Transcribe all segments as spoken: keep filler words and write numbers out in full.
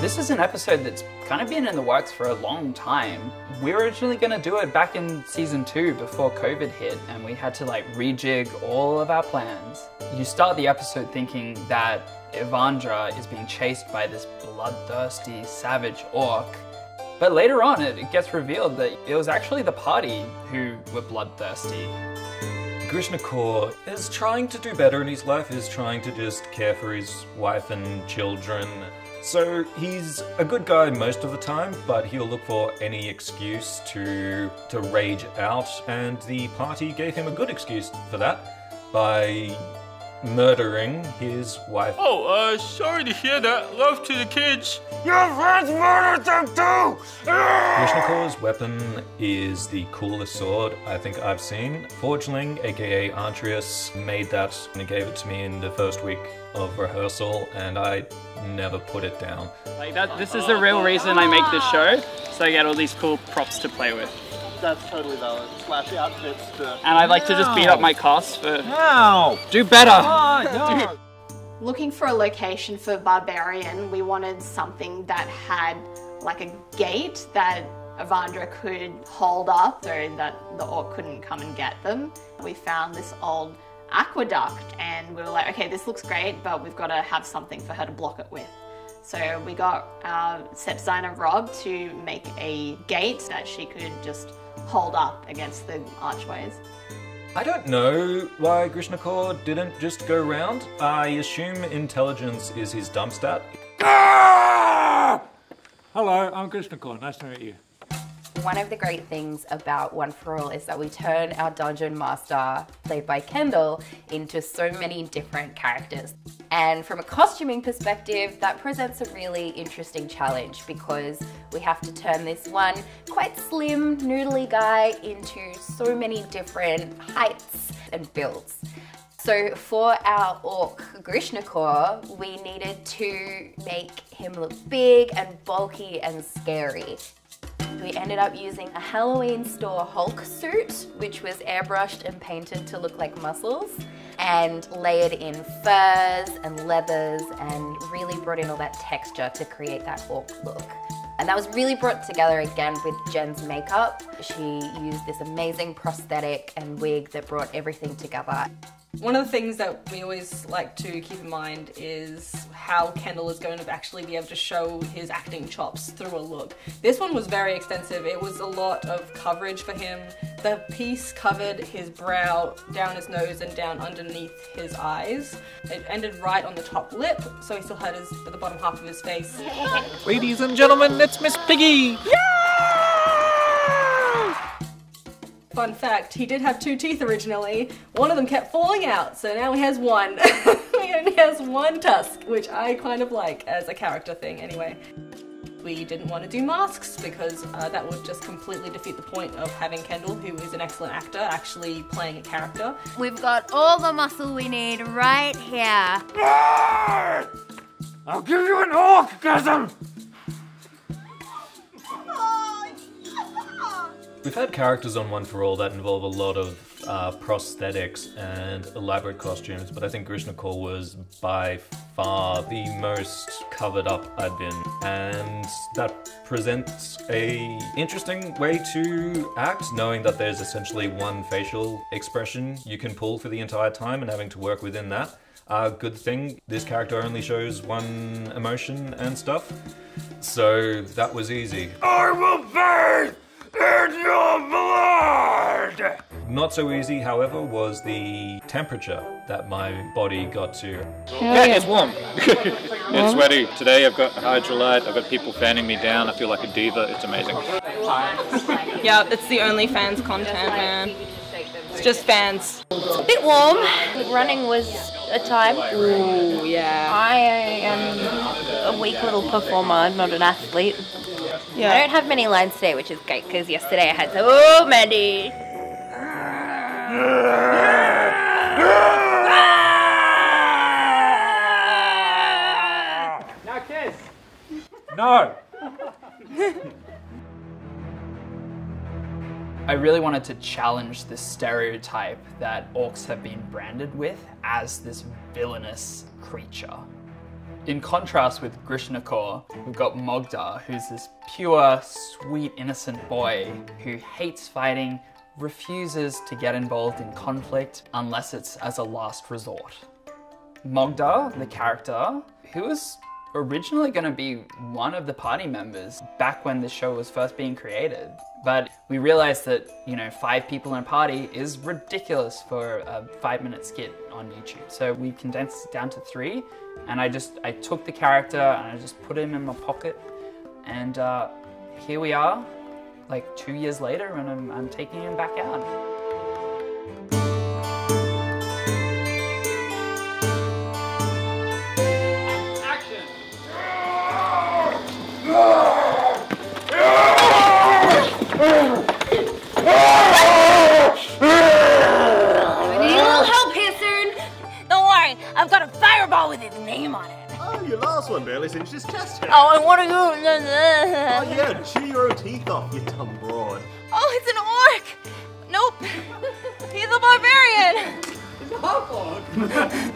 This is an episode that's kind of been in the works for a long time. We were originally going to do it back in season two before COVID hit, and we had to like rejig all of our plans. You start the episode thinking that Evandra is being chased by this bloodthirsty, savage orc. But later on, it gets revealed that it was actually the party who were bloodthirsty. Grishnákh is trying to do better in his life, is trying to just care for his wife and children. So he's a good guy most of the time, but he'll look for any excuse to, to rage out, and the party gave him a good excuse for that by murdering his wife. Oh, uh, sorry to hear that. Love to the kids. Your friends murdered them too! Grishnákh's weapon is the coolest sword I think I've seen. Forgeling, aka Antrius, made that and gave it to me in the first week of rehearsal, and I never put it down. Like that, this is the real reason I make this show, so I get all these cool props to play with. That's totally valid. Slashy outfits to... And I like no. to just beat up my cast for... No! Do better! Oh, no. Looking for a location for Barbarian, we wanted something that had like a gate that Evandra could hold up so that the orc couldn't come and get them. We found this old aqueduct and we were like, okay, this looks great, but we've got to have something for her to block it with. So we got our set designer Rob to make a gate that she could just hold up against the archways. I don't know why Grishnákh didn't just go round. I assume intelligence is his dump stat. Ah! Hello, I'm Grishnákh. Nice to meet you. One of the great things about One For All is that we turn our dungeon master, played by Kendall, into so many different characters. And from a costuming perspective, that presents a really interesting challenge because we have to turn this one quite slim, noodly guy into so many different heights and builds. So for our orc Grishnákh, we needed to make him look big and bulky and scary. We ended up using a Halloween store Hulk suit, which was airbrushed and painted to look like muscles, and layered in furs and leathers, and really brought in all that texture to create that orc look. And that was really brought together again with Jen's makeup. She used this amazing prosthetic and wig that brought everything together. One of the things that we always like to keep in mind is how Kendall is going to actually be able to show his acting chops through a look. This one was very extensive. It was a lot of coverage for him. The piece covered his brow, down his nose, and down underneath his eyes. It ended right on the top lip, so he still had his, the bottom half of his face. Ladies and gentlemen, it's Miss Piggy! Yeah! Fun fact, he did have two teeth originally. One of them kept falling out, so now he has one. He only has one tusk, which I kind of like as a character thing anyway. We didn't want to do masks because uh, that would just completely defeat the point of having Kendall, who is an excellent actor, actually playing a character. We've got all the muscle we need right here. I'll give you an orgasm! We've had characters on One For All that involve a lot of uh, prosthetics and elaborate costumes, but I think Grishnákh was by far the most covered up I'd been, and that presents a interesting way to act, knowing that there's essentially one facial expression you can pull for the entire time and having to work within that. Uh, good thing this character only shows one emotion and stuff, so that was easy. I will burn! In your blood! Not so easy, however, was the temperature that my body got to. Yeah, it's warm. It's sweaty. Today I've got hydrolyte, I've got people fanning me down, I feel like a diva, it's amazing. Yeah, it's the only fans content, man. It's just fans. It's a bit warm. Running was a time. Ooh, yeah. I am a weak little performer, not an athlete. Yeah. I don't have many lines today, which is great, because yesterday I had so many. Now kiss! No! I really wanted to challenge this stereotype that orcs have been branded with as this villainous creature. In contrast with Grishnákh, we've got Mogdar, who's this pure, sweet, innocent boy who hates fighting, refuses to get involved in conflict unless it's as a last resort. Mogdar, the character, who was originally going to be one of the party members back when the show was first being created, but we realized that, you know, five people in a party is ridiculous for a five-minute skit on YouTube. So we condensed it down to three, and I just I took the character and I just put him in my pocket, and uh, here we are, like two years later, and I'm, I'm taking him back out. One barely singed his chest hair. Oh, I want to go. Oh yeah, chew your teeth off, you dumb broad. Oh, it's an orc. Nope, he's a barbarian. He's a hot.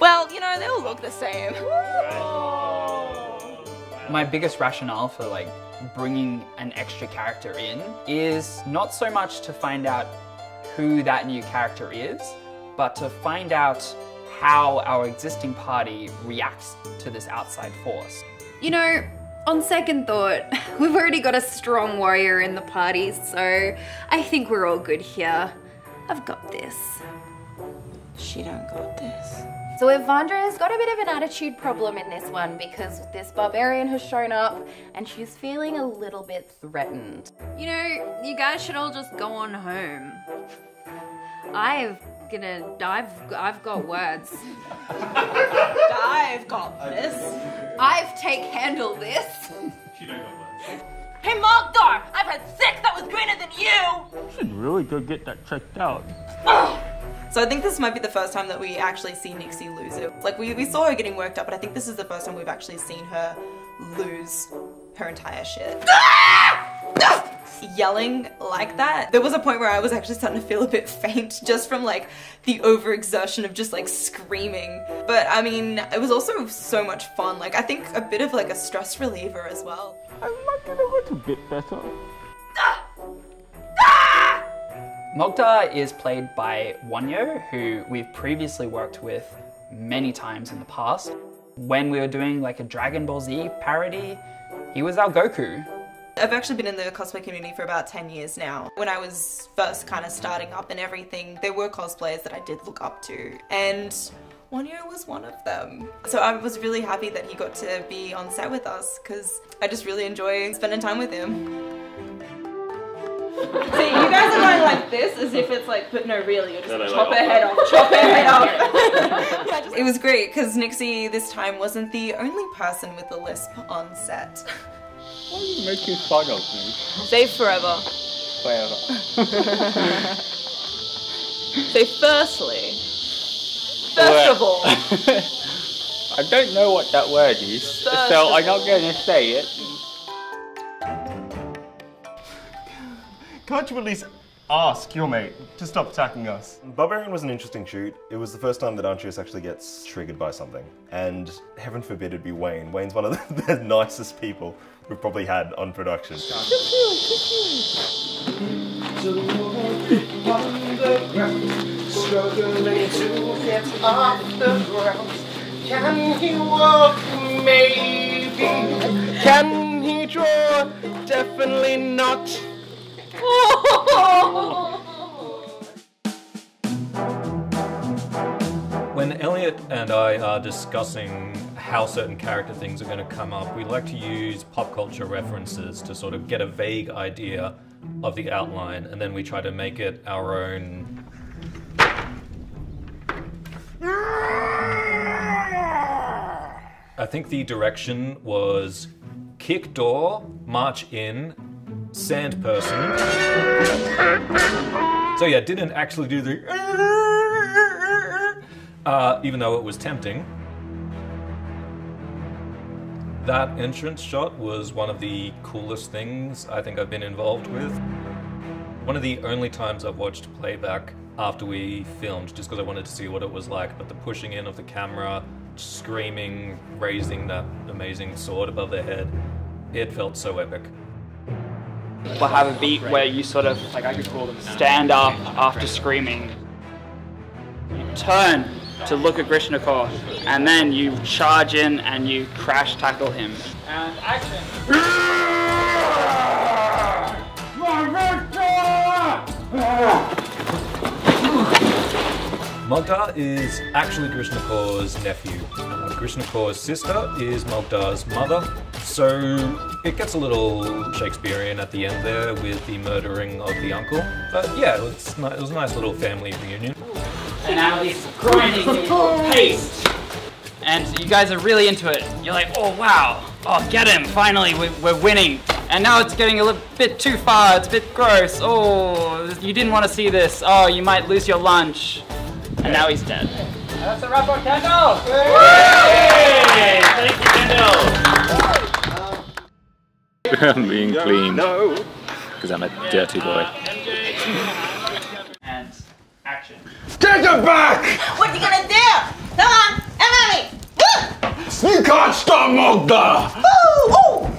Well, you know, they all look the same. Oh. My biggest rationale for like bringing an extra character in is not so much to find out who that new character is, but to find out how our existing party reacts to this outside force. You know, on second thought, we've already got a strong warrior in the party, so I think we're all good here. I've got this. She don't got this. So Evandra's got a bit of an attitude problem in this one because this barbarian has shown up and she's feeling a little bit threatened. You know, you guys should all just go on home. I've gonna dive. I've got words. I've got this. I've take handle this. She don't got words. Hey Mogdar, I've had sex that was greener than you. You should really go get that checked out. Oh. So I think this might be the first time that we actually see Nixie lose it. Like we we saw her getting worked up, but I think this is the first time we've actually seen her lose her entire shit. Yelling like that. There was a point where I was actually starting to feel a bit faint just from like the overexertion of just like screaming. But I mean, it was also so much fun. Like I think a bit of like a stress reliever as well. I might get a little bit better. Ah! Ah! Mogdar is played by Wonyo, who we've previously worked with many times in the past. When we were doing like a Dragon Ball Z parody, he was our Goku. I've actually been in the cosplay community for about ten years now. When I was first kind of starting up and everything, there were cosplayers that I did look up to, and Wonyo was one of them. So I was really happy that he got to be on set with us because I just really enjoy spending time with him. See, you guys are going like this as if it's like, but no, really, you're just no, no, chop her head off, chop her head off. It was great because Nixie this time wasn't the only person with a lisp on set. Why are you making fun of me? Save forever. Forever. So firstly, first well, of all. I don't know what that word is, first so I'm not going to say it. Can't you at least ask your mate to stop attacking us? Barbarian was an interesting shoot. It was the first time that Antrius actually gets triggered by something. And heaven forbid it'd be Wayne. Wayne's one of the, the nicest people we've probably had on production. Struggling to get off the ground. Can he walk? Maybe. Can he draw? Definitely not. When Elliot and I are discussing how certain character things are going to come up, we like to use pop culture references to sort of get a vague idea of the outline, and then we try to make it our own. I think the direction was kick door, march in, sand person. So yeah, didn't actually do the uh, even though it was tempting. That entrance shot was one of the coolest things I think I've been involved with. one of the only times I've watched playback after we filmed, just because I wanted to see what it was like, but the pushing in of the camera, screaming, raising that amazing sword above their head, it felt so epic. We'll have a beat where you sort of, like I could call them, stand up after screaming. You turn to look at Grishnákh, and then you charge in and you crash tackle him. And action! Mogdar is actually Grishnákh's nephew. Grishnákh's sister is Mogdar's mother, so it gets a little Shakespearean at the end there with the murdering of the uncle. But yeah, it was, it was a nice little family reunion. And now he's grinding into paste. And you guys are really into it. You're like, oh wow, oh get him, finally we're, we're winning. And now it's getting a little bit too far, it's a bit gross. Oh, you didn't want to see this. Oh, you might lose your lunch. And now he's dead. And that's a wrap on Kendall! Yay! Thank you, Kendall! I'm being clean. No! Because I'm a dirty boy. And action. Take it back! What are you gonna do? Come on, Emily! Woo! You can't stop Mogdar! Woo!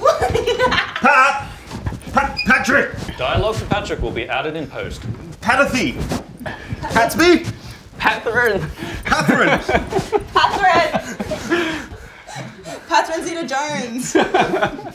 Pa Pat Patrick! Dialogue from Patrick will be added in post. Patathy! That's me! Catherine! Catherine! Catherine! Catherine Cedar Jones!